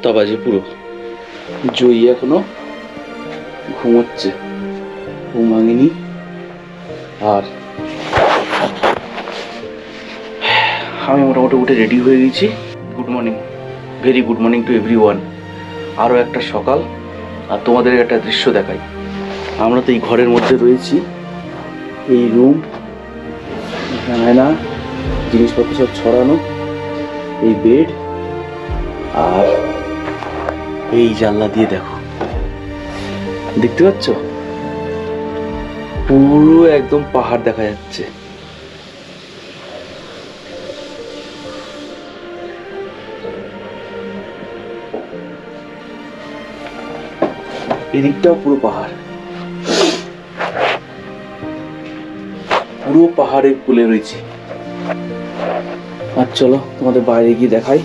आठटा बजे पुरो जयी एखोनो घुमोच्छे घुमांगिनी और हमें मोटामुटी उठे रेडी हो गई। Good morning, very good morning to everyone. और एक सकाल और तुम्हारे एक दृश्य देखाई। हमें तो घर मध्य रही रूम आयना जिनिसपत्र सब छड़ानो बेड और जानला दिए देखो देखते पाচ্ছ পুরো एकदम पहाड़ देखा जाচ্ছে। এদিকটাও পুরো পাহাড়ের কোলে রয়েছে। আর চলো তোমাদের বাইরে গিয়ে দেখাই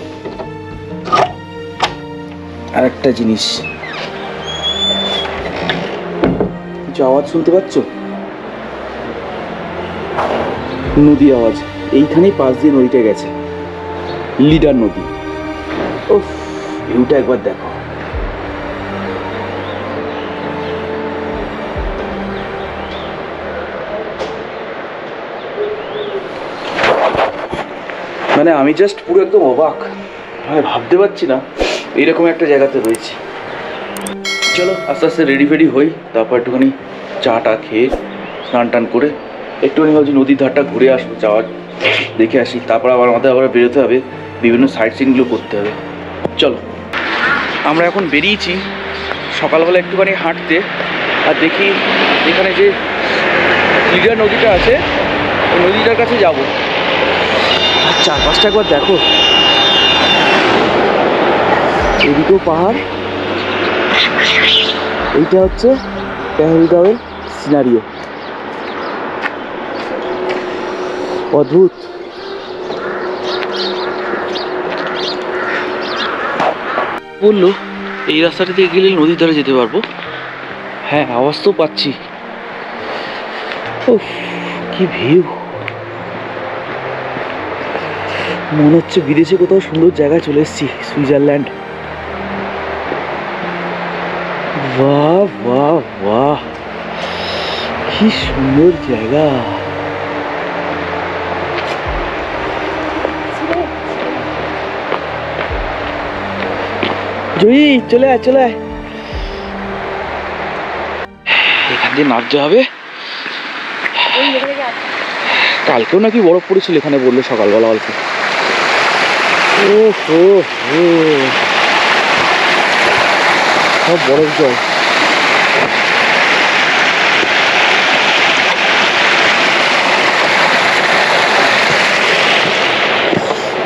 আরেকটা জিনিস। কিছু আওয়াজ শুনতে পাচ্ছ? নদী আওয়াজ। এইখানেই পাশ দিয়ে নদীটা গেছে, লিডার নদী। উফ, ভিউটা একবার দেখো। মানে আমি জাস্ট পুরো একদম অবাক, আমি ভাবতে পারছি না এরকম একটা জায়গাতে রয়েছে। চলো আস্তে আস্তে রেডি ফেডি হই, তারপর একটুখানি চাটা খেয়ে স্নান টান করে একটুখানি ভাবছি নদীর ধারটা ঘুরে আসবো, যাওয়ার দেখে আসি। তারপর আবার আমাদের আবার বেরোতে হবে, বিভিন্ন সাইট সিনগুলো করতে হবে। চলো আমরা এখন বেরিয়েছি সকালবেলা একটুখানি হাঁটতে, আর দেখি এখানে যে লিডা নদীটা আছে ওই নদীটার কাছে যাবো। चार पाँच एक बार देखो एदिके पहाड़ एटा होच्छे पहलगामेर सिनारियो अद्भुत। बोलो ये रास्ता दिए गेले नदीर धारे जेते पारबो। हाँ आवाज़ तो पाচ্ছি। उफ कि ভিউ, মনে হচ্ছে বিদেশে কোথাও সুন্দর জায়গায় চলে এসেছি, সুইজারল্যান্ড। বাহ বাহ বাহ কি সুন্দর জায়গা। জয়ী চলে আয় চলে আয়, এখান দিয়ে নাচতে হবে। কালকেও নাকি বরফ পড়েছিল এখানে বললো সকালবেলা অল্প। सब बरफ जल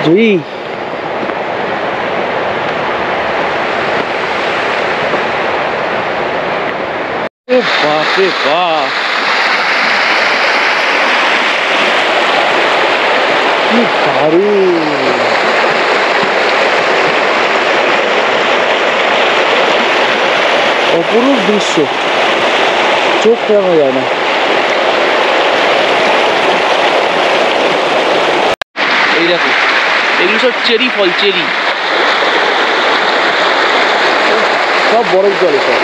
जी। बाप रे बाप ये दारू। অপরূপ দৃশ্য, চোখ ফেরানো যায় না। এই দেখো এগুলো সব চেরি ফল, চেরি সব বরফ জলে। সব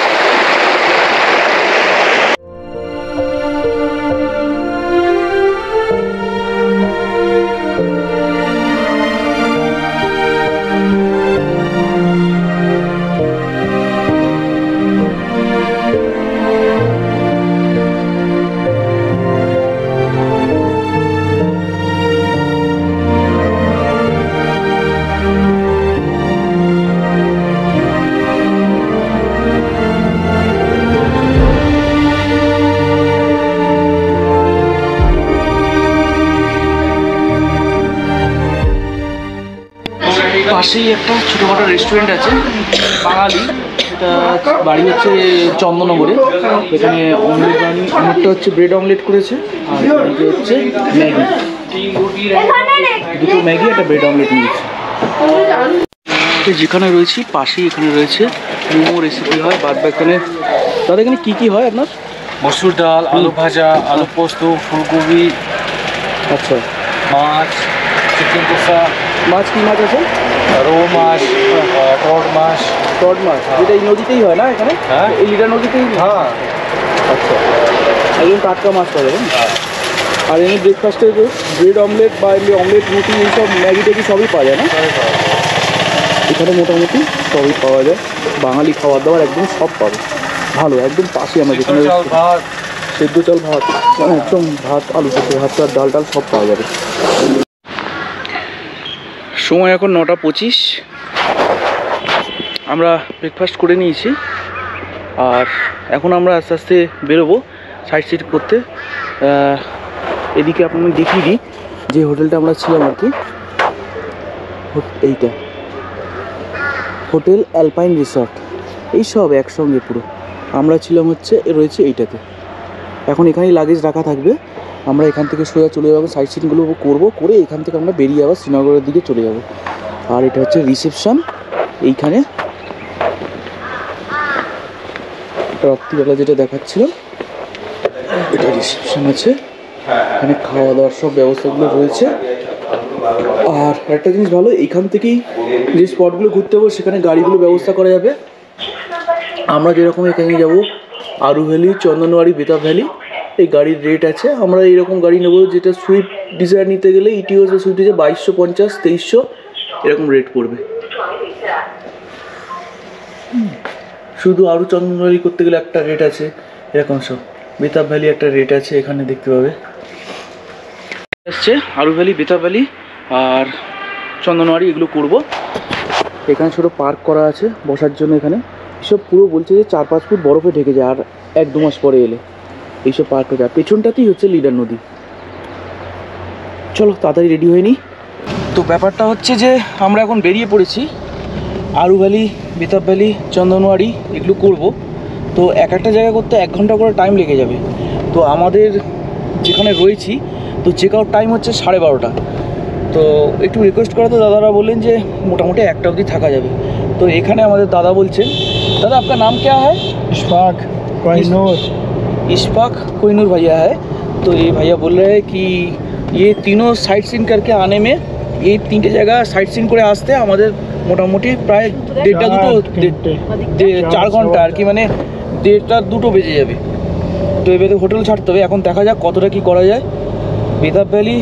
পাশেই একটা ছোটোখাটো রেস্টুরেন্ট আছে বাঙালি, সেটা বাড়ি হচ্ছে চন্দননগরে। এখানে অমলেট বানিয়ে, অমলেটটা হচ্ছে ব্রেড অমলেট করেছে আর এটা হচ্ছে ম্যাগি, দুটো ম্যাগি একটা ব্রেড অমলেট নিয়েছে। যেখানে রয়েছি পাশেই এখানে রয়েছে মোমো রেসিপি হয়। বাদ বাকিখানে দাদা এখানে কী কী হয় আপনার? মসুর ডাল, আলু ভাজা, আলু পোস্ত, ফুলকপি, আচ্ছা মাছ, চিকেন কষা। মাছ কি মাছ আছে? রৌ মাছ, টড মাছ। টড মাছ এটা এই নদীতেই হয় না এখানে? হ্যাঁ এই লিডা নদীতেই। হ্যাঁ আচ্ছা একদম টাটকা মাছ পাওয়া যাবে। আর এমনি ব্রেকফাস্টে ব্রেড অমলেট বা এমনি অমলেট রুটি এইসব ম্যাগি ট্যাগি সবই পাওয়া যায় না? এখানে মোটামুটি সবই পাওয়া যায়, বাঙালি খাবার দাবার একদম সব পাবে ভালো। একদম পাশে আমরা যেখানে সেদ্ধ চাল ভাত মানে একদম ভাত আলু সেদ্ধ ভাত আর ডাল টাল সব পাওয়া যাবে। সময় এখন 9:25। আমরা ব্রেকফাস্ট করে নিয়েছি আর এখন আমরা আস্তে আস্তে বেরোবো সাইট সিট করতে। এদিকে আপনাকে দেখিয়ে দিই যে হোটেলটা আমরা ছিলাম আর কি, এইটা হোটেল অ্যালপাইন রিসর্ট, এই সব একসঙ্গে পুরো। আমরা ছিলাম হচ্ছে রয়েছে এইটাতে। এখন এখানেই লাগেজ রাখা থাকবে, আমরা এখান থেকে সোজা চলে যাবো, সাইট সিনগুলো করবো, করে এখান থেকে আমরা বেরিয়ে আবার শ্রীনগরের দিকে চলে যাব। আর এটা হচ্ছে রিসেপশান, এইখানে রাত্রিবেলা যেটা দেখাচ্ছিলাম এটা রিসেপশান আছে। এখানে খাওয়া দাওয়ার সব ব্যবস্থাগুলো রয়েছে। আর একটা জিনিস ভালো, এখান থেকেই যে স্পটগুলো ঘুরতে হবে সেখানে গাড়িগুলো ব্যবস্থা করা যাবে। আমরা যেরকম এখানে যাব আরু ভ্যালি, চন্দনওয়ারি, বেতাব ভ্যালি, এই গাড়ির রেট আছে। আমরা এইরকম গাড়ি নেব যেটা সুইফট ডিজায়ার নিতে গেলে ইটিওস বা সুইফট ডিজায়ার 2250 2300 এরকম রেট পড়বে। শুধু আরু চন্দনওয়ারি করতে গেলে একটা রেট আছে এরকম সব, বেতাব ভ্যালি একটা রেট আছে এখানে দেখতে পাবে। আসছে আরু ভ্যালি, বেতাব ভ্যালি আর চন্দনওয়ারি এগুলো করব। এখানে ছোটো পার্ক করা আছে বসার জন্য। এখানে এইসব পুরো বলছে যে 4-5 ফুট বরফে ঢেকে যায় আর 1-2 মাস পরে এলে এইসব পার্ক হয়ে যায়। পেছনটাতেই হচ্ছে লিডার নদী। চলো তাড়াতাড়ি রেডি হয়ে নিই। তো ব্যাপারটা হচ্ছে যে আমরা এখন বেরিয়ে পড়েছি, আরু ভ্যালি, বেতাব ভ্যালি, চন্দনওয়ারি এগুলো করব। তো এক একটা জায়গা করতে 1 ঘন্টা করে টাইম লেগে যাবে। তো আমাদের যেখানে রয়েছি তো চেক আউট টাইম হচ্ছে 12:30। তো একটু রিকোয়েস্ট করাতে দাদারা বললেন যে মোটামুটি 1টা অবধি থাকা যাবে। তো এখানে আমাদের দাদা বলছেন, দাদা আপনার নাম क्या है? इशफाक कोहिनूर। इशफाक कोहिनूर भैया है। तो ये भैया बोल रहे हैं कि ये तीनों साइट सीन करके आने में, ये 3টে জায়গা সাইট সিন করে আসতে আমাদের মোটামুটি প্রায় 1.5-2-4 ঘন্টা আর কি, মানে 1.5-2 বেজে যাবে। তো এবারে হোটেল ছাড়তে হবে, এখন দেখা যাক কতটা কী করা যায়। বেতাব ভ্যালি,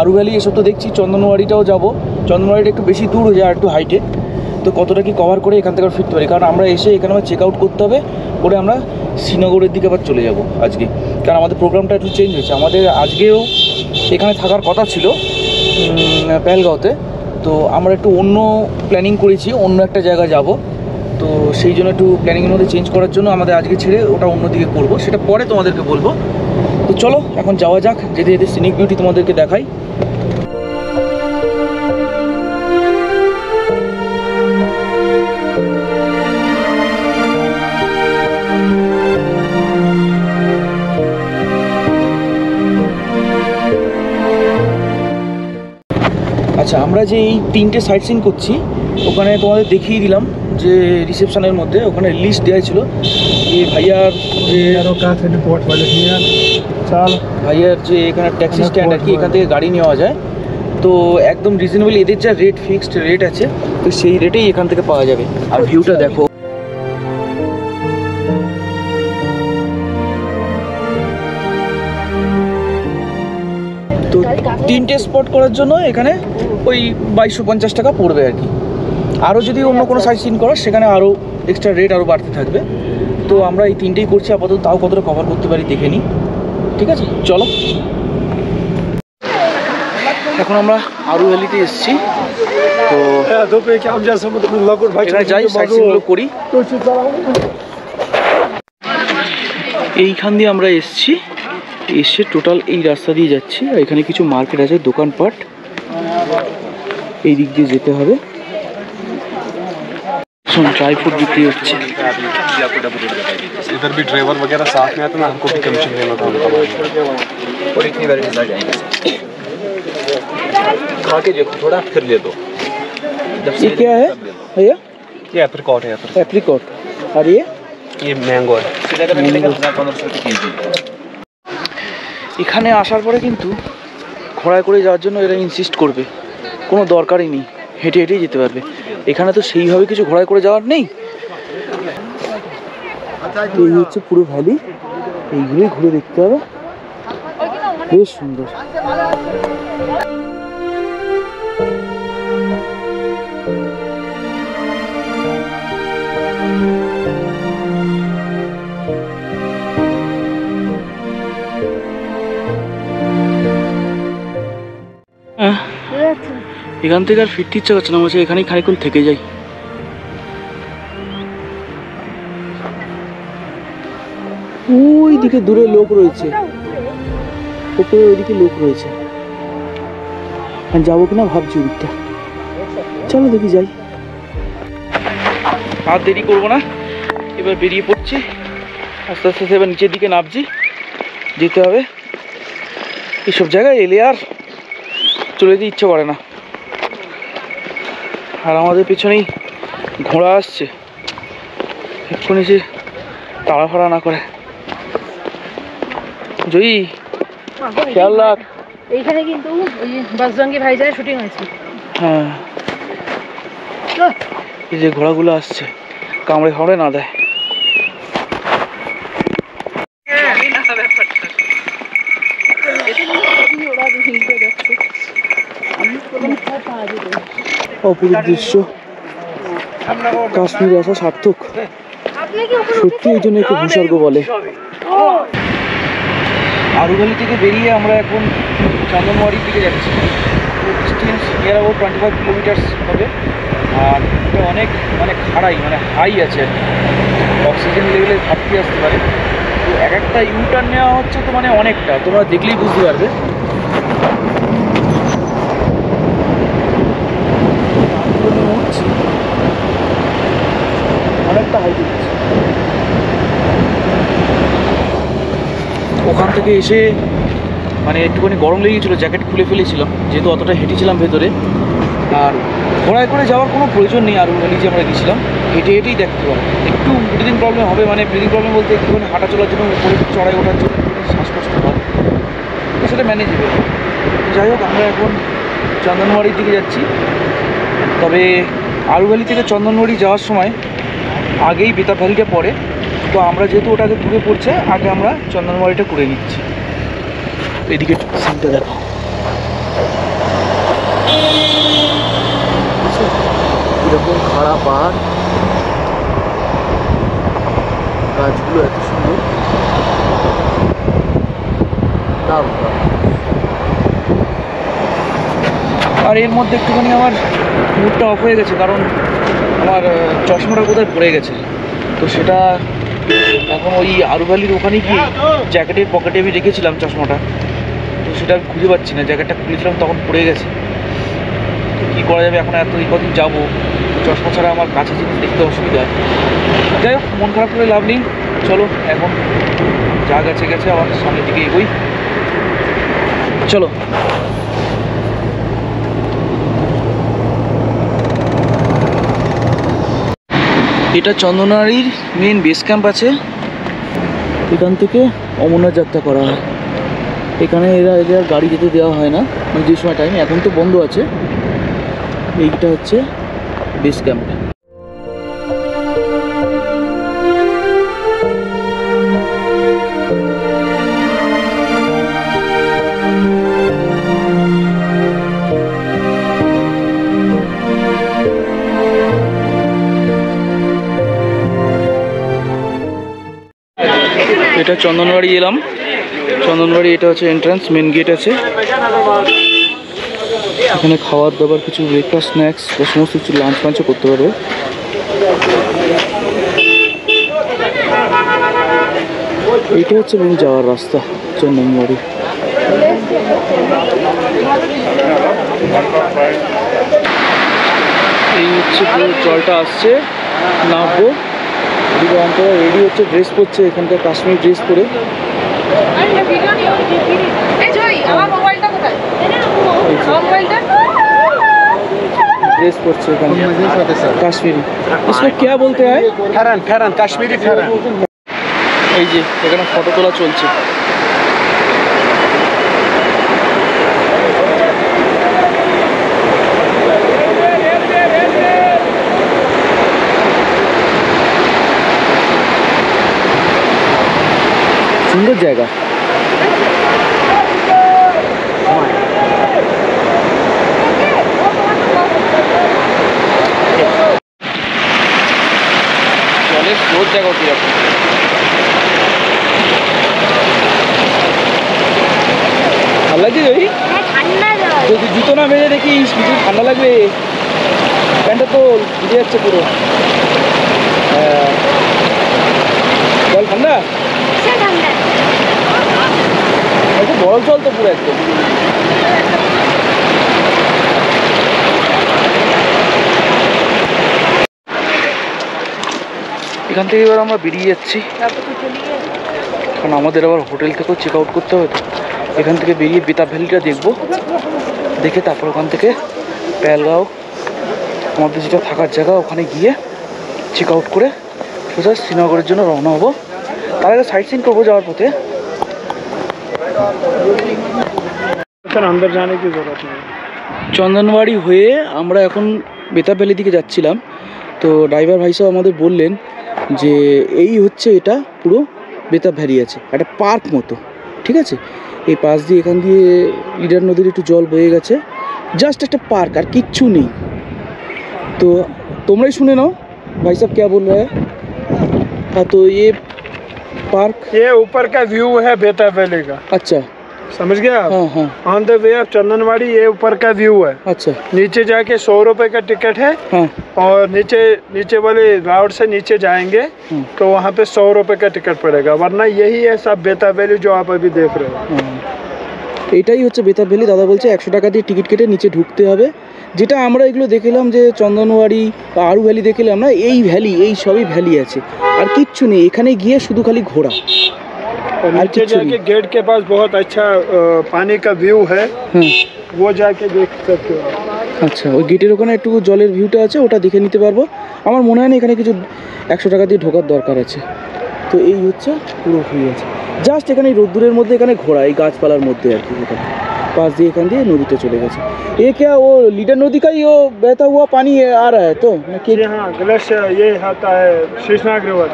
আরু ভ্যালি এসব তো দেখছি, চন্দনওয়ারিটাও যাবো। চন্দনওয়ারিটা একটু বেশি দূর হয়ে যায়, একটু হাইটে। তো কতটা কি কভার করে এখান থেকে আর ফিরতে পারি, কারণ আমরা এসে এখানে আবার চেক আউট করতে হবে, করে আমরা শ্রীনগরের দিকে আবার চলে যাব আজকে। কারণ আমাদের প্রোগ্রামটা একটু চেঞ্জ হয়েছে। আমাদের আজকেও এখানে থাকার কথা ছিল পেহেলগাঁওতে, তো আমরা একটু অন্য প্ল্যানিং করেছি, অন্য একটা জায়গায় যাব। তো সেই জন্য একটু প্ল্যানিংয়ের মধ্যে চেঞ্জ করার জন্য আমাদের আজকে ছেড়ে ওটা অন্যদিকে করব, সেটা পরে তোমাদেরকে বলবো। তো চলো এখন যাওয়া যাক, যেতে যেতে সিনিক বিউটি তোমাদেরকে দেখাই। আচ্ছা আমরা যে এই 3টে সাইট সিন করছি ওখানে তোমাদের দেখিয়ে দিলাম যে রিসেপশনের মধ্যে ওখানে লিস্ট দেওয়া ছিল। এই ভাইয়ার ভাইয়ার যে এখানে ট্যাক্সি স্ট্যান্ড আর কি, এখান থেকে গাড়ি নেওয়া যায়। তো একদম রিজনেবল, এদের যা রেট ফিক্সড রেট আছে তো সেই রেটেই এখান থেকে পাওয়া যাবে। আর ভিউটা দেখো, তো 3টে স্পট করার জন্য এখানে ওই 2250 টাকা পড়বে আর কি। আরও যদি অন্য কোনো সাইট সিন করো সেখানে আরও এক্সট্রা রেট আরও বাড়তে থাকবে। তো আমরা এই 3টেই করছি আপাতত, তাও কতটা কভার করতে পারি দেখে নিই। ঠিক আছে চলো, এখন আমরা আরু ভ্যালিতে এসেছি। তো যাই সাইট সিনগুলো করি। এইখান দিয়ে আমরা এসেছি, এসে টোটাল এই রাস্তা দিয়ে যাচ্ছি। এখানে কিছু মার্কেট আছে, দোকানপাট, এই দিক দিয়ে যেতে হবে। ड्राई फ्रूट बिक्री होती है। इधर भी ड्राइवर वगैरह साथ में आते ना, हमको भी कमीशन देना पड़ेगा। और इतनी वैरायटी आ जाएगी, खा के देखो थोड़ा फिर ले दो। ये क्या है भैया? ये एप्रिकॉट है। एप्रिकॉट। और ये मैंगो है। এখানে আসার পরে কিন্তু ঘোড়ায় করে যাওয়ার জন্য এরা ইনসিস্ট করবে। কোনো দরকারই নেই, হেঁটে হেঁটেই যেতে পারবে। এখানে তো সেইভাবে কিছু ঘোড়ায় করে যাওয়ার নেই। এই হচ্ছে পুরো ভ্যালি, এইগুলোই ঘুরে দেখতে হবে, বেশ সুন্দর। এখান থেকে আর ফিরতে ইচ্ছা করছে না, বলছে এখানেই খানিকক্ষণ থেকে যাই। ওই দিকে দূরে লোক রয়েছে, ওপরে ওইদিকে লোক রয়েছে, আর যাবো কিনা ভাবছি ওদিকটা। চলো দেখি যাই, আর দেরি করবো না, এবার বেরিয়ে পড়ছি আস্তে আস্তে। এবার নিচের দিকে নামছি, যেতে হবে। এইসব জায়গায় এলে আর চলে যেতে ইচ্ছে করে না। আর আমাদের পেছনেই ঘোড়া আসছে, এক্ষুনি সে তাড়াফাড়া না করে। জয়ী, খেয়াল রাখ। এইখানে কিন্তু বজরঙ্গী ভাইজানের শুটিং হয়েছে। হ্যাঁ, এই যে ঘোড়াগুলো আসছে, কামড়ে হাওড়ে না দেয়। অপূর্ব দৃশ্য, কাশ্মীরে আসা সার্থক। সত্যি এই জন্য একটু ভূস্বর্গ বলে। আরু ভ্যালি থেকে বেরিয়ে আমরা এখন চান্দনওয়ারির দিকে যাচ্ছি। ডিস্টেন্স নিয়ার অ্যাবাউট 25 কিলোমিটার হবে। আর এটা অনেক মানে খাড়াই, মানে হাই আছে, অক্সিজেন লেভেলের ঘাটতি আসতে পারে। তো এক একটা ইউটার্ন নেওয়া হচ্ছে, তো মানে অনেকটা, তোমরা দেখলেই বুঝতে পারবে। অনেকটা হাই দিচ্ছে। ওখান থেকে এসে মানে একটুখানি গরম লেগেছিলো, জ্যাকেট খুলে ফেলেছিলাম, যেহেতু অতটা হেঁটেছিলাম ভেতরে। আর ঘোড়ায় করে যাওয়ার কোনো প্রয়োজন নেই। আর ওখানে যে আমরা গেছিলাম হেঁটে হেঁটেই দেখতে পাবো। একটু ব্রিদিং প্রবলেম হবে, মানে ব্রিদিং প্রবলেম বলতে একটুখানি হাঁটা চলার জন্য, উপরে চড়াই ওঠার জন্য শ্বাসকষ্ট হয়, সেটা ম্যানেজেবল। যাই হোক, আমরা এখন চন্দনওয়ারির দিকে যাচ্ছি। তবে আরু ভ্যালি থেকে চন্দনওয়ারি যাওয়ার সময় আগেই বেতাব ভ্যালিটা পড়ে, তো আমরা যেহেতু ওটাকে দূরে পড়ছে, আগে আমরা চন্দনওয়ারিটা করে নিচ্ছি। এদিকে সিনটা দেখো, এরকম খাড়া পাহাড়, গাছগুলো এত সুন্দর। আর এর মধ্যে একটুখানি আমার মুডটা অফ হয়ে গেছে, কারণ আমার চশমাটা কোথায় পড়ে গেছে। তো সেটা এখন ওই আরু ভ্যালির ওখানে গিয়ে জ্যাকেটের পকেটে আমি রেখেছিলাম চশমাটা, তো সেটা আমি খুঁজে পাচ্ছি না। জ্যাকেটটা খুলেছিলাম তখন পড়ে গেছে, তো কী করা যাবে। এখন এত এই কদিন যাবো, চশমা ছাড়া আমার কাছে জিনিস দেখতে অসুবিধা। যাই হোক, মন খারাপ করে লাভ নেই। চলো এখন যা গেছে গেছে, আমার সামনের দিকে এগোই। চলো, এটা চন্দনওয়ারির মেন বেস ক্যাম্প আছে, এখান থেকে অমরনাথ যাত্রা করা হয়। এখানে এরা গাড়ি যেতে দেওয়া হয় না, মানে যে সময় টাইম, এখন তো বন্ধ আছে। এইটা হচ্ছে বেস ক্যাম্প। এটা চন্দনওয়ারি এলাম, চন্দনওয়ারি এটা হচ্ছে এন্ট্রান্স, মেন গেট আছে। এখানে খাবার দাবার, কিছু ব্রেকফাস্ট, স্ন্যাক্স বা সমস্ত কিছু লাঞ্চ ফাঞ্চও করতে পারবে। এটা হচ্ছে মেন যাওয়ার রাস্তা চন্দনওয়ারি। এই হচ্ছে জলটা আসছে, নামবো। দুটো অন্তরা রেডি হচ্ছে, ড্রেস পরছে, এখানকার কাশ্মীর ড্রেস পরে। ড্রেস পরছে কাশ্মীরি, इसमें क्या बोलते हैं, ফেরান, ফেরান কাশ্মীরি ফেরান। এই যে এখানে ফটো তোলা চলছে। लग जाएगा। बहुत जगह होती है अलग ही रही तो जूतो ना मेरे देखी ठंडा लगे पैंट तो ये अच्छे पूरा बल ठंडा बल चल तो पूरा एकदम এখান থেকে এবার আমরা বেরিয়ে যাচ্ছি কারণ আমাদের আবার হোটেল থেকেও চেক আউট করতে হবে। এখান থেকে বেরিয়ে বেতাব ভ্যালিটা দেখবো, দেখে তারপর ওখান থেকে পাহালগাঁও আমাদের যেটা থাকার জায়গা ওখানে গিয়ে চেক আউট করে সোজা শ্রীনগরের জন্য রওনা হবো। তার আগে সাইট সিন করবো যাওয়ার পথে। চন্দনবাড়ি হয়ে আমরা এখন বেতাব ভ্যালি দিকে যাচ্ছিলাম, তো ড্রাইভার ভাই সাহেব আমাদের বললেন যে এই হচ্ছে এটা পুরো বেতাব ভ্যালি আছে একটা পার্ক মতো, ঠিক আছে। এই পাশ দিয়ে এখান দিয়ে ইডার নদীর একটু জল বয়ে গেছে, জাস্ট একটা পার্ক আর কিচ্ছু নেই। তো তোমরাই শুনে নাও ভাই সাহেব क्या बोल रहा है। हाँ तो ये पार्क ये ऊपर का व्यू है बेताब वैली का। अच्छा समझ गया। हाँ हाँ on the way of Chandanwari ये ऊपर का व्यू है। अच्छा नीचे जाके 100 रुपए का टिकट है। हाँ। और नीचे वाले राउट से नीचे जाएंगे तो वहाँ पे 100 रुपए का टिकट पड़ेगा, वरना यही है सब बेताब वैली जो आप अभी देख रहे हो। এটাই হচ্ছে বেতাব ভ্যালি। দাদা বলছে 100 টাকা দিয়ে টিকিট কেটে নিচে ঢুকতে হবে। যেটা আমরা এগুলো দেখলাম যে চন্দনওয়াড়ি বা আরু ভ্যালি দেখলাম না, এই ভ্যালি এই সবই ভ্যালি আছে আর কিচ্ছু নেই। এখানে গিয়ে শুধু খালি ঘোরা। नीचे जाके गेट के पास बहुत अच्छा पानी का व्यू है, वो जाके देख सकते हो। अच्छा वो गेटर ওখানে একটু জলের ভিউটা আছে, ওটা দেখে নিতে পারবো। আমার মনে হয় না এখানে কিছু 100 টাকা দিয়ে ঢোকার দরকার আছে। তো এই হচ্ছে পুরো ভিউ আছে জাস্ট এখানে রোদ্দুরের মধ্যে এখানে ঘোরা এই গাছপালার মধ্যে আর কি। পাশ দিয়ে এখান দিয়ে নদীতে চলে গেছে। ये क्या वो लीडर नदी का ही वो बहता हुआ पानी आ रहा है तो ये आता है शीशनाग रिवर।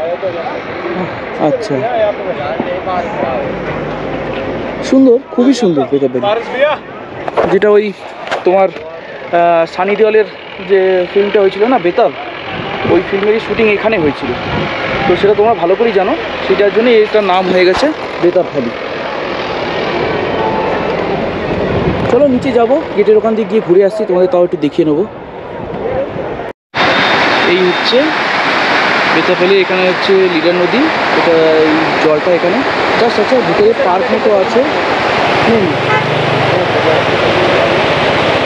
अच्छा সুন্দর, খুবই সুন্দর বেতাব ভ্যালি। যেটা ওই তোমার সানি দেওয়ালের যে ফিল্মটা হয়েছিল না বেতাব, ওই ফিল্মেরই শুটিং এখানে হয়েছিল, তো সেটা তোমরা ভালো করেই জানো। সেটার জন্য এটার নাম হয়ে গেছে বেতাব ভ্যালি। চলো নিচে যাবো, গেটের ওখান দিয়ে গিয়ে ঘুরে আসছি, তোমাদের তাও একটু দেখিয়ে নেবো। এই হচ্ছে বেতাব ভ্যালি, এখানে হচ্ছে লিডার নদী, এটা জলটা এখানে জাস্ট আছে। ভিতরে পার্ক মতো আছে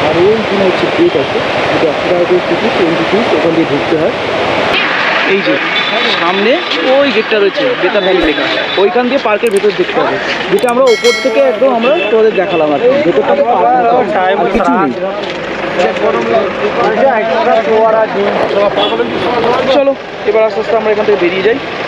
আর ওইখানে হচ্ছে গেট আছে, ওখান দিয়ে ঢুকতে হয়। এই যে সামনে ওই গেটটা রয়েছে বেতাব ভ্যালি লেখা, ওইখান দিয়ে পার্কের ভেতর দেখতে হবে, যেটা আমরা ওপর থেকে একদম আমরা তোমাদের দেখালাম আর কি। ভেতরটা কিছু নেই। চলো এবার আস্তে আস্তে আমরা এখান থেকে বেরিয়ে যাই।